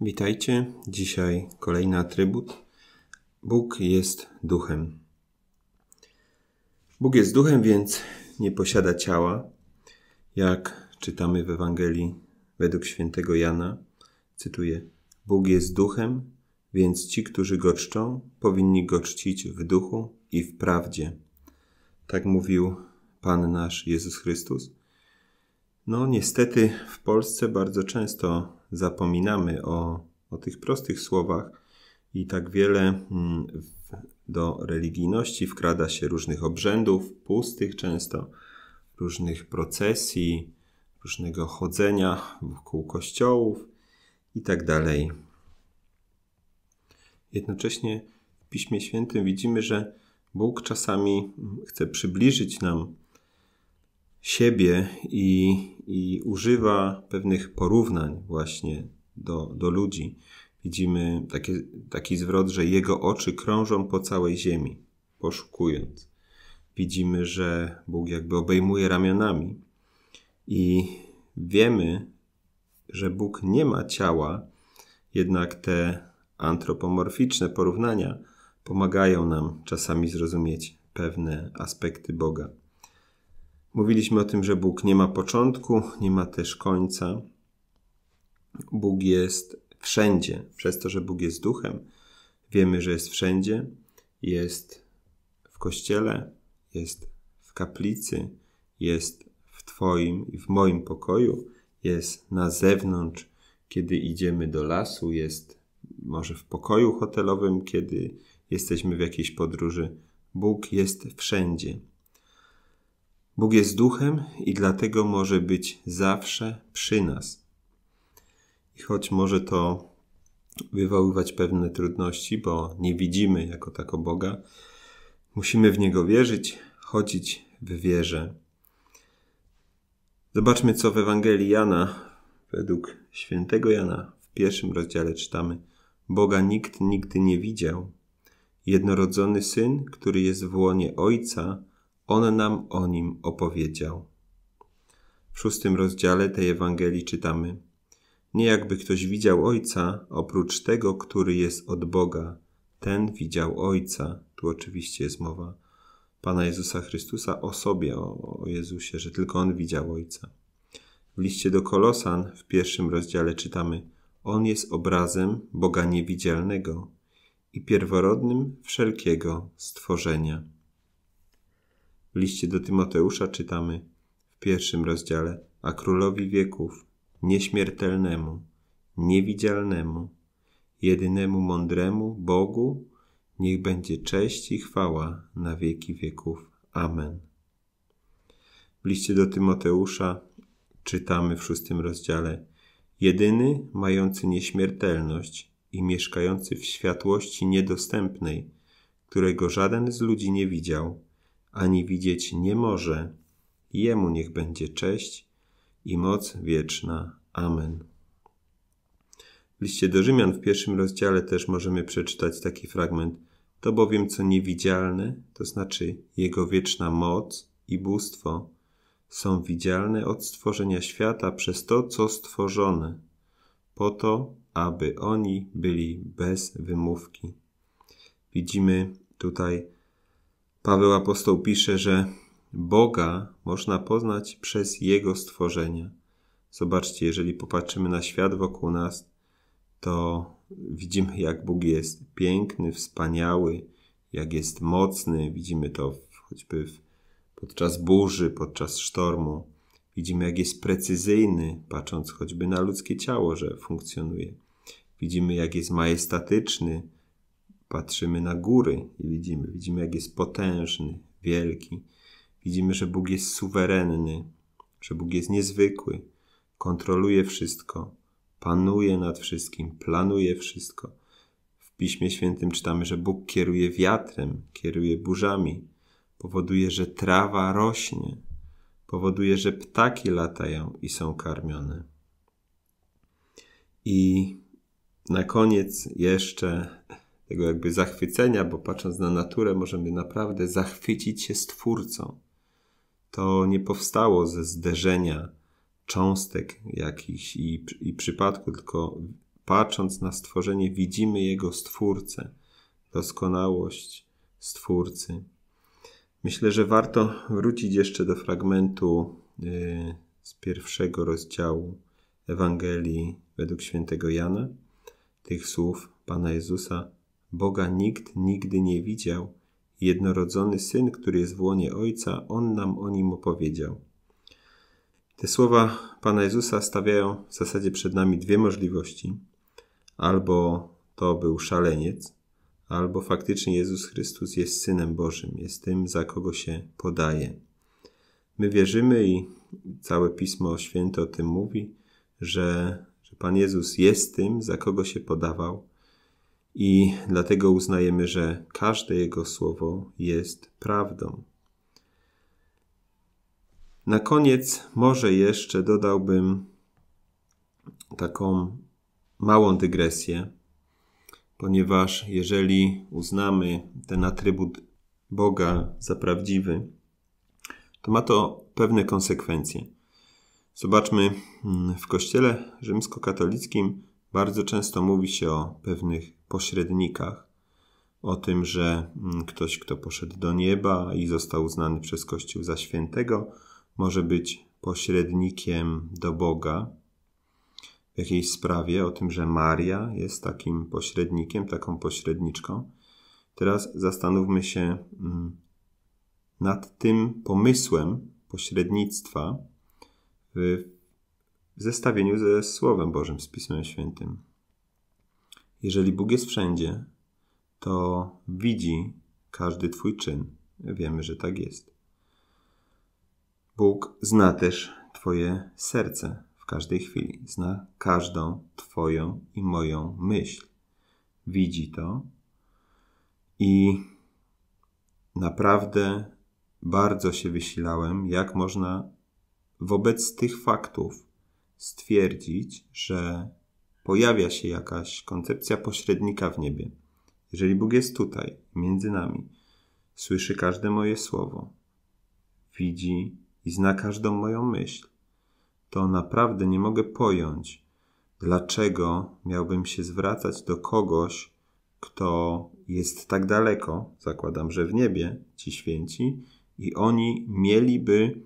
Witajcie. Dzisiaj kolejny atrybut. Bóg jest duchem. Bóg jest duchem, więc nie posiada ciała. Jak czytamy w Ewangelii według świętego Jana, cytuję, Bóg jest duchem, więc ci, którzy go czczą, powinni go czcić w duchu i w prawdzie. Tak mówił Pan nasz Jezus Chrystus. No niestety w Polsce bardzo często zapominamy o tych prostych słowach i tak wiele do religijności wkrada się różnych obrzędów, pustych często, różnych procesji, różnego chodzenia wokół kościołów i tak dalej. Jednocześnie w Piśmie Świętym widzimy, że Bóg czasami chce przybliżyć nam siebie i używa pewnych porównań właśnie do ludzi. Widzimy taki zwrot, że Jego oczy krążą po całej ziemi, poszukując. Widzimy, że Bóg jakby obejmuje ramionami i wiemy, że Bóg nie ma ciała, jednak te antropomorficzne porównania pomagają nam czasami zrozumieć pewne aspekty Boga. Mówiliśmy o tym, że Bóg nie ma początku, nie ma też końca. Bóg jest wszędzie. Przez to, że Bóg jest duchem, wiemy, że jest wszędzie. Jest w kościele, jest w kaplicy, jest w Twoim i w moim pokoju, jest na zewnątrz, kiedy idziemy do lasu, jest może w pokoju hotelowym, kiedy jesteśmy w jakiejś podróży. Bóg jest wszędzie. Bóg jest duchem i dlatego może być zawsze przy nas. I choć może to wywoływać pewne trudności, bo nie widzimy jako tako Boga, musimy w Niego wierzyć, chodzić w wierze. Zobaczmy, co w Ewangelii Jana, według świętego Jana, w 1. rozdziale czytamy. Boga nikt nigdy nie widział. Jednorodzony Syn, który jest w łonie Ojca, On nam o Nim opowiedział. W 6. rozdziale tej Ewangelii czytamy. Nie jakby ktoś widział Ojca, oprócz tego, który jest od Boga. Ten widział Ojca. Tu oczywiście jest mowa Pana Jezusa Chrystusa o sobie, o Jezusie, że tylko On widział Ojca. W liście do Kolosan w 1. rozdziale czytamy. On jest obrazem Boga niewidzialnego i pierworodnym wszelkiego stworzenia. W liście do Tymoteusza czytamy w 1. rozdziale a Królowi wieków, nieśmiertelnemu, niewidzialnemu, jedynemu mądremu Bogu, niech będzie cześć i chwała na wieki wieków. Amen. W liście do Tymoteusza czytamy w 6. rozdziale jedyny mający nieśmiertelność i mieszkający w światłości niedostępnej, którego żaden z ludzi nie widział, ani widzieć nie może. Jemu niech będzie cześć i moc wieczna. Amen. W liście do Rzymian w 1. rozdziale też możemy przeczytać taki fragment. To bowiem co niewidzialne, to znaczy Jego wieczna moc i bóstwo, są widzialne od stworzenia świata przez to, co stworzone, po to, aby oni byli bez wymówki. Widzimy tutaj, Paweł apostoł pisze, że Boga można poznać przez Jego stworzenia. Zobaczcie, jeżeli popatrzymy na świat wokół nas, to widzimy, jak Bóg jest piękny, wspaniały, jak jest mocny. Widzimy to choćby podczas burzy, podczas sztormu. Widzimy, jak jest precyzyjny, patrząc choćby na ludzkie ciało, że funkcjonuje. Widzimy, jak jest majestatyczny. Patrzymy na góry i widzimy, jak jest potężny, wielki. Widzimy, że Bóg jest suwerenny, że Bóg jest niezwykły, kontroluje wszystko, panuje nad wszystkim, planuje wszystko. W Piśmie Świętym czytamy, że Bóg kieruje wiatrem, kieruje burzami, powoduje, że trawa rośnie, powoduje, że ptaki latają i są karmione. I na koniec jeszcze tego jakby zachwycenia, bo patrząc na naturę możemy naprawdę zachwycić się Stwórcą. To nie powstało ze zderzenia cząstek jakichś i przypadku, tylko patrząc na stworzenie, widzimy Jego Stwórcę, doskonałość Stwórcy. Myślę, że warto wrócić jeszcze do fragmentu z pierwszego rozdziału Ewangelii według świętego Jana, tych słów Pana Jezusa: Boga nikt nigdy nie widział, jednorodzony Syn, który jest w łonie Ojca, On nam o Nim opowiedział. Te słowa Pana Jezusa stawiają w zasadzie przed nami dwie możliwości. Albo to był szaleniec, albo faktycznie Jezus Chrystus jest Synem Bożym, jest tym, za kogo się podaje. My wierzymy i całe Pismo Święte o tym mówi, że Pan Jezus jest tym, za kogo się podawał, i dlatego uznajemy, że każde Jego słowo jest prawdą. Na koniec może jeszcze dodałbym taką małą dygresję, ponieważ jeżeli uznamy ten atrybut Boga za prawdziwy, to ma to pewne konsekwencje. Zobaczmy, w Kościele rzymskokatolickim bardzo często mówi się o pewnych pośrednikach, o tym, że ktoś, kto poszedł do nieba i został uznany przez Kościół za świętego, może być pośrednikiem do Boga w jakiejś sprawie, o tym, że Maria jest takim pośrednikiem, taką pośredniczką. Teraz zastanówmy się nad tym pomysłem pośrednictwa w zestawieniu ze Słowem Bożym, z Pismem Świętym. Jeżeli Bóg jest wszędzie, to widzi każdy Twój czyn. Wiemy, że tak jest. Bóg zna też Twoje serce w każdej chwili. Zna każdą Twoją i moją myśl. Widzi to i naprawdę bardzo się wysilałem, jak można wobec tych faktów stwierdzić, że pojawia się jakaś koncepcja pośrednika w niebie. Jeżeli Bóg jest tutaj, między nami, słyszy każde moje słowo, widzi i zna każdą moją myśl, to naprawdę nie mogę pojąć, dlaczego miałbym się zwracać do kogoś, kto jest tak daleko, zakładam, że w niebie, ci święci, i oni mieliby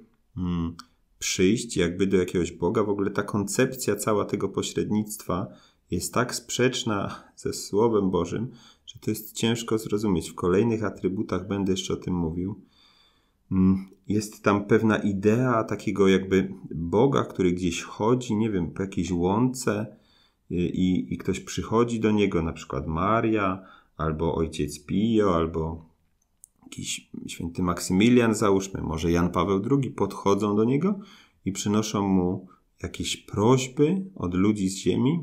przyjść jakby do jakiegoś Boga. W ogóle ta koncepcja cała tego pośrednictwa jest tak sprzeczna ze Słowem Bożym, że to jest ciężko zrozumieć. W kolejnych atrybutach będę jeszcze o tym mówił. Jest tam pewna idea takiego jakby Boga, który gdzieś chodzi, nie wiem, po jakiejś łące i ktoś przychodzi do niego, na przykład Maria, albo ojciec Pio, albo jakiś święty Maksymilian, załóżmy, może Jan Paweł II, podchodzą do niego i przynoszą mu jakieś prośby od ludzi z ziemi.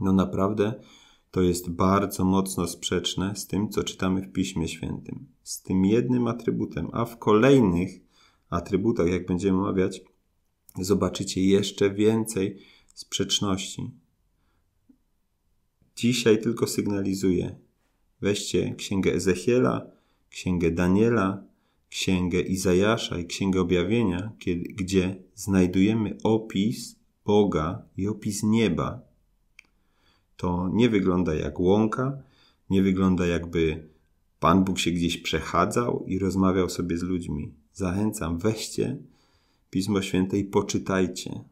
No naprawdę to jest bardzo mocno sprzeczne z tym, co czytamy w Piśmie Świętym. Z tym jednym atrybutem, a w kolejnych atrybutach, jak będziemy omawiać, zobaczycie jeszcze więcej sprzeczności. Dzisiaj tylko sygnalizuję. Weźcie Księgę Ezechiela, Księgę Daniela, Księgę Izajasza i Księgę Objawienia, gdzie znajdujemy opis Boga i opis nieba. To nie wygląda jak łąka, nie wygląda jakby Pan Bóg się gdzieś przechadzał i rozmawiał sobie z ludźmi. Zachęcam, weźcie Pismo Święte i poczytajcie.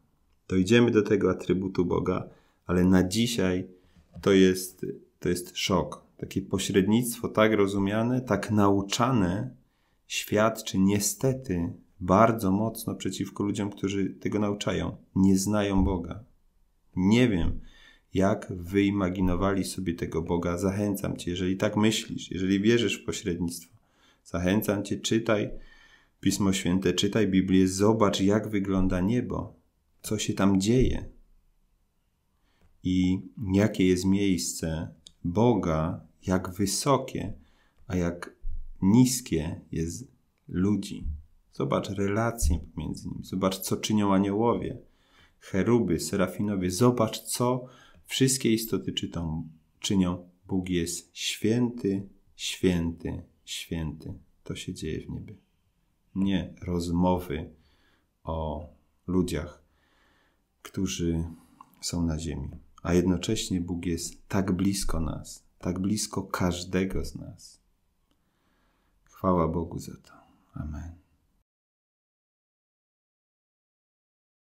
Dojdziemy do tego atrybutu Boga, ale na dzisiaj to jest szok. Takie pośrednictwo tak rozumiane, tak nauczane, świadczy niestety bardzo mocno przeciwko ludziom, którzy tego nauczają. Nie znają Boga. Nie wiem, jak wyimaginowali sobie tego Boga. Zachęcam Cię, jeżeli tak myślisz, jeżeli wierzysz w pośrednictwo, zachęcam Cię, czytaj Pismo Święte, czytaj Biblię, zobacz, jak wygląda niebo, co się tam dzieje i jakie jest miejsce Boga, jak wysokie, a jak niskie jest ludzi. Zobacz relacje pomiędzy nimi, zobacz, co czynią aniołowie, cheruby, serafinowie, zobacz, co wszystkie istoty czynią. Bóg jest święty, święty, święty. To się dzieje w niebie. Nie rozmowy o ludziach, którzy są na ziemi. a jednocześnie Bóg jest tak blisko nas, tak blisko każdego z nas. Chwała Bogu za to. Amen.